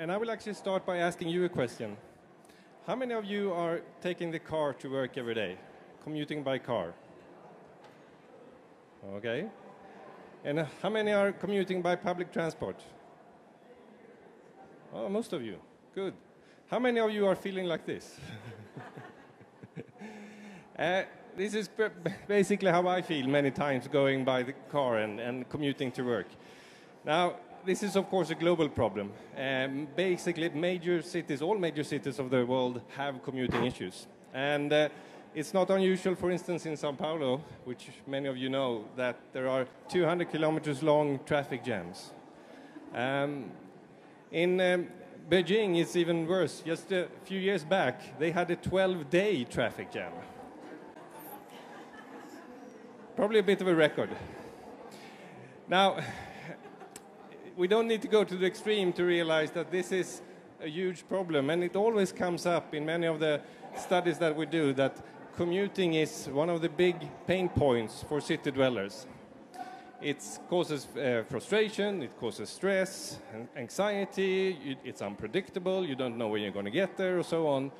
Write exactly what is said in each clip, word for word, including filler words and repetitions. And I will actually start by asking you a question. How many of you are taking the car to work every day, commuting by car? Okay. And how many are commuting by public transport? Oh, most of you. Good. How many of you are feeling like this? uh, this is basically how I feel many times going by the car and, and commuting to work. Now, this is of course a global problem. Um, basically, major cities, all major cities of the world have commuting issues. And uh, it's not unusual, for instance, in Sao Paulo, which many of you know, that there are two hundred kilometers long traffic jams. Um, in um, Beijing, it's even worse. Just a few years back, they had a twelve day traffic jam. Probably a bit of a record. Now, we don't need to go to the extreme to realize that this is a huge problem, and it always comes up in many of the studies that we do that commuting is one of the big pain points for city dwellers. It causes uh, frustration, it causes stress, and anxiety, it's unpredictable, you don't know when you're going to get there, or so on.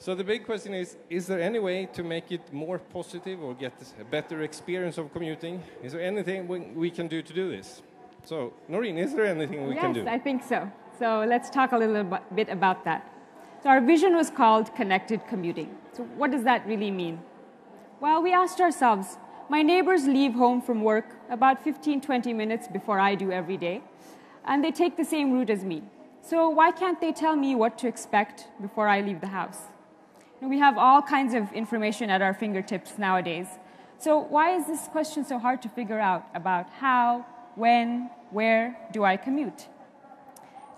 So the big question is, is there any way to make it more positive or get a better experience of commuting? Is there anything we, we can do to do this? So, Noreen, is there anything we yes, can do? Yes, I think so. So let's talk a little bit about that. So our vision was called Connected Commuting. So what does that really mean? Well, we asked ourselves, my neighbors leave home from work about fifteen, twenty minutes before I do every day, and they take the same route as me. So why can't they tell me what to expect before I leave the house? And we have all kinds of information at our fingertips nowadays. So why is this question so hard to figure out about how, when, where do I commute?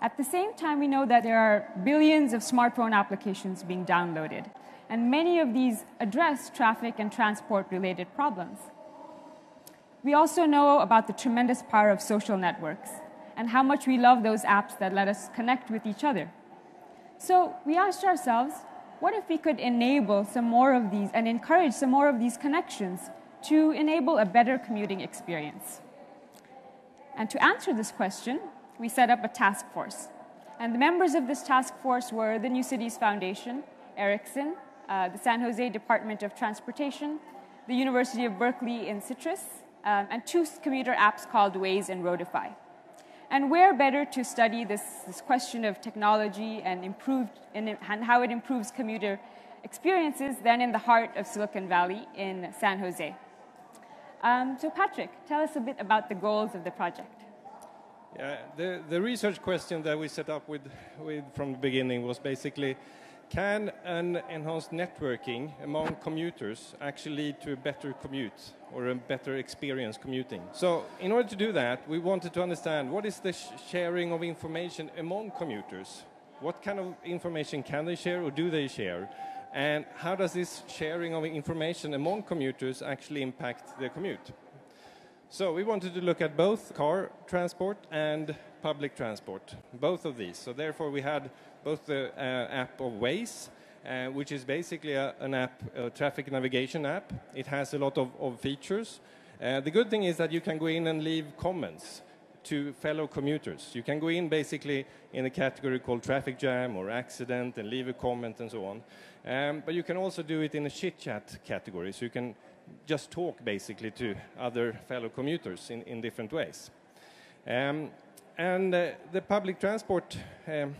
At the same time, we know that there are billions of smartphone applications being downloaded, and many of these address traffic and transport-related problems. We also know about the tremendous power of social networks and how much we love those apps that let us connect with each other. So we asked ourselves, what if we could enable some more of these and encourage some more of these connections to enable a better commuting experience? And to answer this question, we set up a task force. And the members of this task force were the New Cities Foundation, Ericsson, uh, the San Jose Department of Transportation, the University of Berkeley in Citrus, um, and two commuter apps called Waze and Roadify. And where better to study this, this question of technology and, improved, and, and how it improves commuter experiences than in the heart of Silicon Valley in San Jose. Um, so Patrick, tell us a bit about the goals of the project. Yeah, the, the research question that we set up with, with from the beginning was basically, can an enhanced networking among commuters actually lead to a better commute or a better experience commuting? So in order to do that, we wanted to understand what is the sh sharing of information among commuters? What kind of information can they share or do they share? And how does this sharing of information among commuters actually impact their commute? So we wanted to look at both car transport and public transport, both of these. So therefore we had both the uh, app of Waze, uh, which is basically a, an app, a traffic navigation app. It has a lot of, of features. Uh, the good thing is that you can go in and leave comments to fellow commuters. You can go in basically in a category called traffic jam or accident and leave a comment and so on. Um, but you can also do it in a chit-chat category, so you can just talk basically to other fellow commuters in, in different ways. Um, and uh, the public transport um,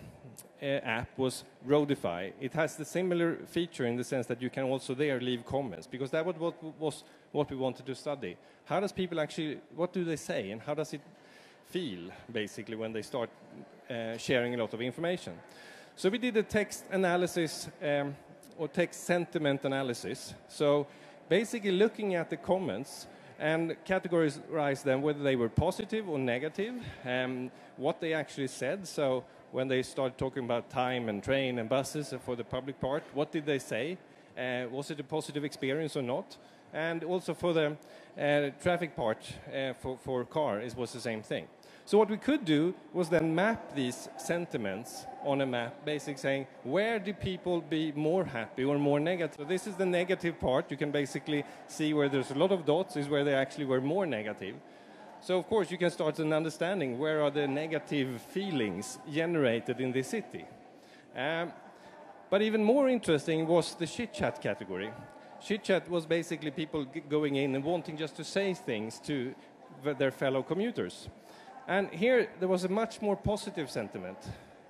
uh, app was Roadify. It has the similar feature in the sense that you can also there leave comments, because that was what, was what we wanted to study. How does people actually, what do they say and how does it feel basically when they start uh, sharing a lot of information? So we did a text analysis um, or text sentiment analysis. So basically looking at the comments and categorize them, whether they were positive or negative, um, what they actually said. So when they started talking about time and train and buses for the public part, what did they say? Uh, was it a positive experience or not? And also for the uh, traffic part uh, for, for car, it was the same thing. So what we could do was then map these sentiments on a map, basically saying, where do people be more happy or more negative? So this is the negative part. You can basically see where there's a lot of dots is where they actually were more negative. So of course you can start an understanding where are the negative feelings generated in this city. Um, but even more interesting was the chit-chat category. Chit-chat was basically people going in and wanting just to say things to their fellow commuters. And here there was a much more positive sentiment.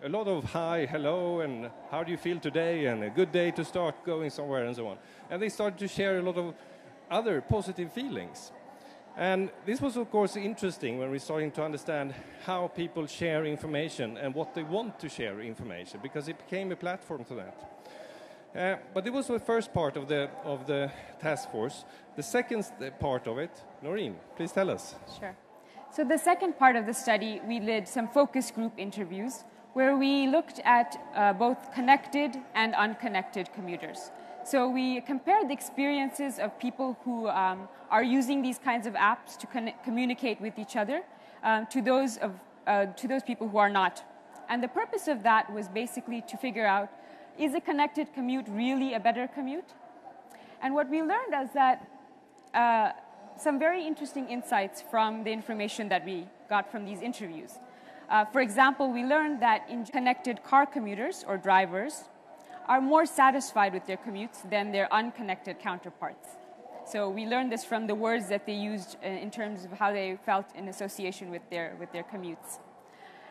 A lot of hi, hello, and how do you feel today, and a good day to start going somewhere, and so on. And they started to share a lot of other positive feelings. And this was, of course, interesting when we're starting to understand how people share information and what they want to share information, because it became a platform for that. Uh, but it was the first part of the, of the task force. The second part of it, Noreen, please tell us. Sure. So the second part of the study, we did some focus group interviews where we looked at uh, both connected and unconnected commuters. So we compared the experiences of people who um, are using these kinds of apps to con communicate with each other um, to, those of, uh, to those people who are not. And the purpose of that was basically to figure out, is a connected commute really a better commute? And what we learned is that uh, some very interesting insights from the information that we got from these interviews. Uh, for example, we learned that in connected car commuters or drivers are more satisfied with their commutes than their unconnected counterparts. So we learned this from the words that they used uh, in terms of how they felt in association with their, with their commutes.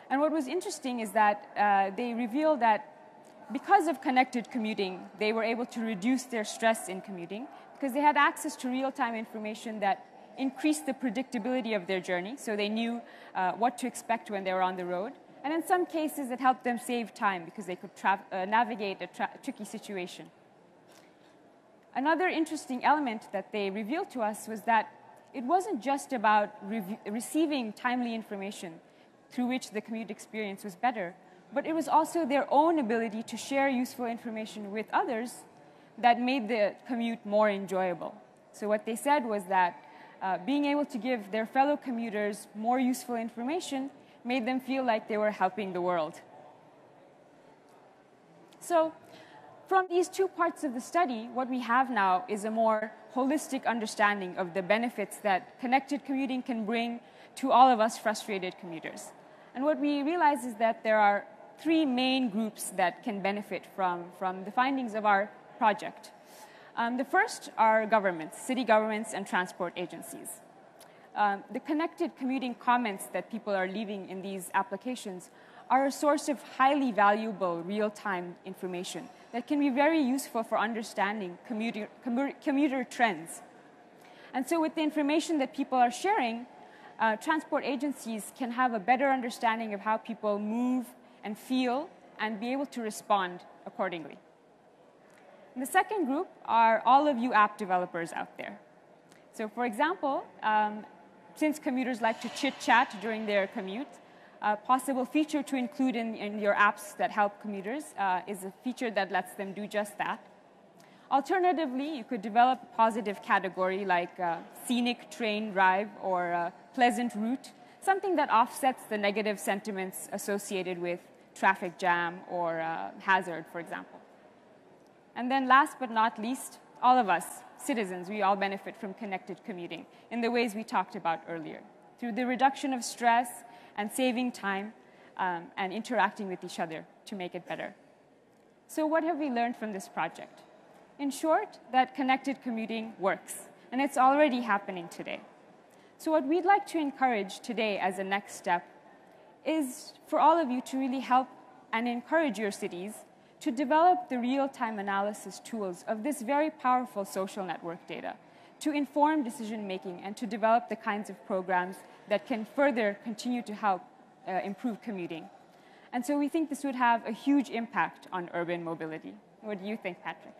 And what was interesting is that uh, they revealed that because of connected commuting, they were able to reduce their stress in commuting because they had access to real-time information that increased the predictability of their journey, so they knew uh, what to expect when they were on the road. And in some cases, it helped them save time because they could uh, navigate a tra tricky situation. Another interesting element that they revealed to us was that it wasn't just about re receiving timely information through which the commute experience was better, but it was also their own ability to share useful information with others that made the commute more enjoyable. So what they said was that uh, being able to give their fellow commuters more useful information made them feel like they were helping the world. So from these two parts of the study, what we have now is a more holistic understanding of the benefits that connected commuting can bring to all of us frustrated commuters. And what we realize is that there are three main groups that can benefit from, from the findings of our project. Um, the first are governments, city governments and transport agencies. Um, the connected commuting comments that people are leaving in these applications are a source of highly valuable real-time information that can be very useful for understanding commuter, commuter trends. And so with the information that people are sharing, uh, transport agencies can have a better understanding of how people move and feel and be able to respond accordingly. And the second group are all of you app developers out there. So for example, um, since commuters like to chit-chat during their commute, a possible feature to include in, in your apps that help commuters uh, is a feature that lets them do just that. Alternatively, you could develop a positive category like uh, scenic train drive or uh, pleasant route, something that offsets the negative sentiments associated with traffic jam or uh, hazard, for example. And then last but not least, all of us, citizens, we all benefit from connected commuting in the ways we talked about earlier, through the reduction of stress and saving time um, and interacting with each other to make it better. So what have we learned from this project? In short, that connected commuting works, and it's already happening today. So what we'd like to encourage today as a next step is for all of you to really help and encourage your cities to develop the real-time analysis tools of this very powerful social network data to inform decision-making and to develop the kinds of programs that can further continue to help uh, improve commuting. And so we think this would have a huge impact on urban mobility. What do you think, Patrick?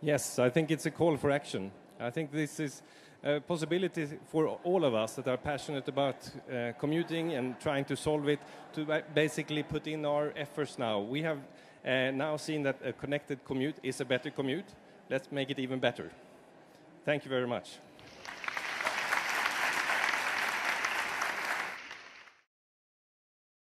Yes, I think it's a call for action. I think this is a possibility for all of us that are passionate about uh, commuting and trying to solve it, to basically put in our efforts now. We have Uh, now seeing that a connected commute is a better commute, let's make it even better. Thank you very much.